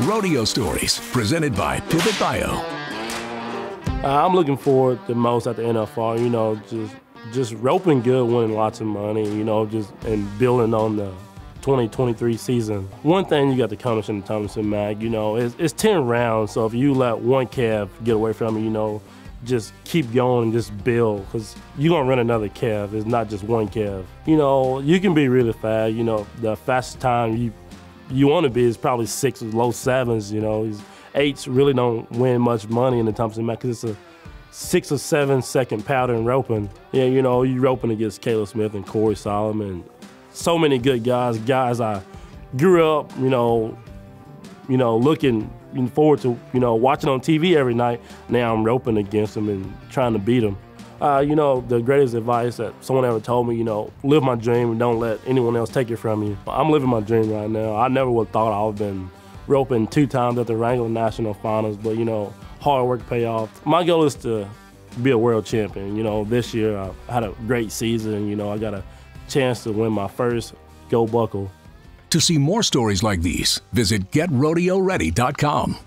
Rodeo Stories, presented by Pivot Bio. I'm looking forward the most at the NFR, you know, just roping good, winning lots of money, you know, and building on the 2023 season. One thing you got to accomplish in the Thompson Matt, you know, it's 10 rounds, so if you let one calf get away from you, you know, just keep going and just build, because you're going to run another calf. It's not just one calf. You know, you can be really fast. You know, the fastest time you want to be is probably 6 or low 7s, you know. 8s really don't win much money in the Thompson Matt because it's a 6 or 7 second powder and roping. Yeah, you know, you're roping against Caleb Smith and Corey Solomon. So many good guys I grew up, you know, looking forward to, you know, watching on TV every night. Now I'm roping against them and trying to beat them. You know, the greatest advice that someone ever told me, you know, live my dream and don't let anyone else take it from you. I'm living my dream right now. I never would have thought I would have been roping 2 times at the Wrangler National Finals, but, you know, hard work pay off. My goal is to be a world champion. You know, this year I had a great season. You know, I got a chance to win my first gold buckle. To see more stories like these, visit GetRodeoReady.com.